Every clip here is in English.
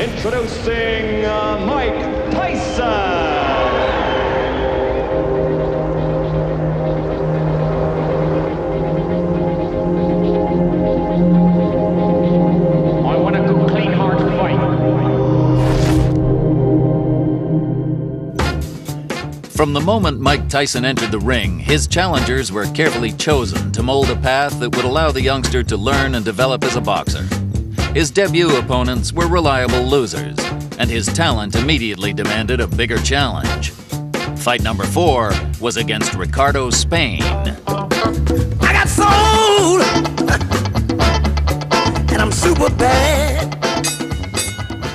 Introducing Mike Tyson. I want a good, clean, hard fight. From the moment Mike Tyson entered the ring, his challengers were carefully chosen to mold a path that would allow the youngster to learn and develop as a boxer. His debut opponents were reliable losers, and his talent immediately demanded a bigger challenge. Fight number 4 was against Ricardo Spain. I got sold, and I'm super bad.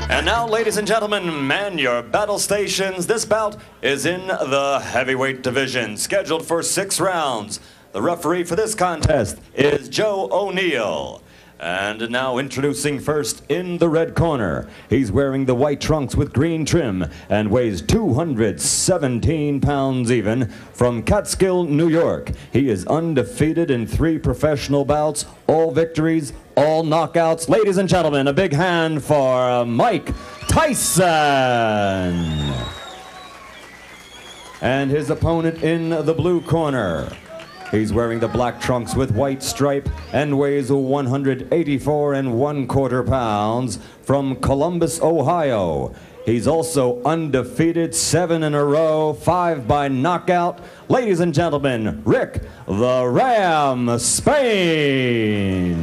And now, ladies and gentlemen, man your battle stations. This bout is in the heavyweight division, scheduled for 6 rounds. The referee for this contest is Joe O'Neill. And now introducing first in the red corner. He's wearing the white trunks with green trim and weighs 217 pounds even. From Catskill, New York, he is undefeated in 3 professional bouts, all victories, all knockouts. Ladies and gentlemen, a big hand for Mike Tyson. And his opponent in the blue corner. He's wearing the black trunks with white stripe and weighs 184¼ pounds. From Columbus, Ohio. He's also undefeated, 7 in a row, 5 by knockout. Ladies and gentlemen, Rick the Ram Spain.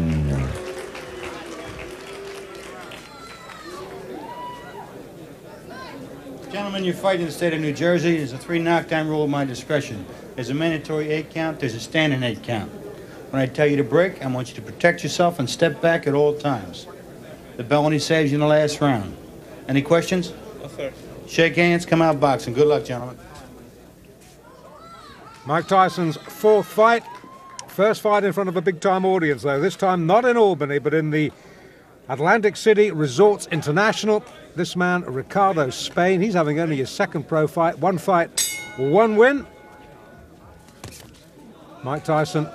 Gentlemen, you fight in the state of New Jersey. There's a 3 knockdown rule at my discretion. There's a mandatory 8 count, there's a standing 8 count. When I tell you to break, I want you to protect yourself and step back at all times. The bell only saves you in the last round. Any questions? No, sir. Shake hands, come out boxing. Good luck, gentlemen. Mike Tyson's 4th fight. First fight in front of a big-time audience, though. This time not in Albany, but in the Atlantic City Resorts International. This man, Ricardo Spain, he's having only his 2nd pro fight, 1 win. Mike Tyson,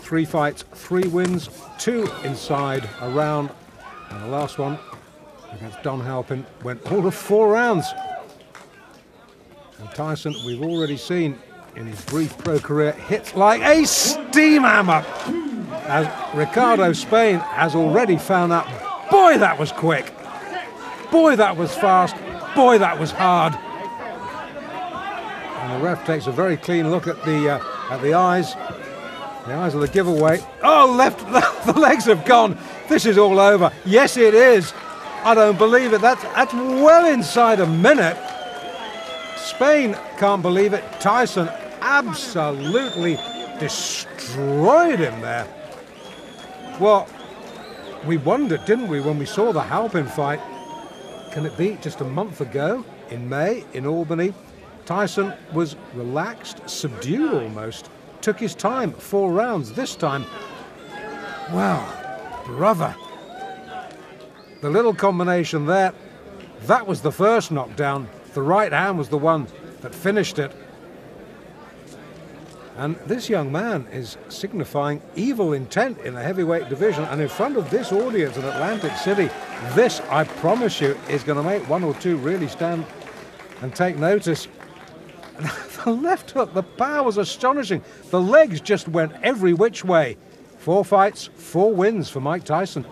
3 fights, 3 wins, 2 inside a round. And the last one against Don Halpin went all of 4 rounds. And Tyson, we've already seen in his brief pro career, hits like a steam hammer. As Ricardo Spain has already found out, boy, that was quick. Boy, that was fast. Boy, that was hard. And the ref takes a very clean look at the eyes. The eyes are the giveaway. Oh, left, the legs have gone. This is all over. Yes, it is. I don't believe it. That's well inside a minute. Spain can't believe it. Tyson absolutely destroyed him there. Well, we wondered, didn't we, when we saw the Halpin fight? Can it be just a month ago in May in Albany? Tyson was relaxed, subdued almost, took his time, 4 rounds. This time, wow, brother. The little combination there, that was the first knockdown. The right hand was the one that finished it. And this young man is signifying evil intent in the heavyweight division, and in front of this audience in Atlantic City, this, I promise you, is going to make 1 or 2 really stand and take notice. The left hook, the power was astonishing. The legs just went every which way. 4 fights, 4 wins for Mike Tyson.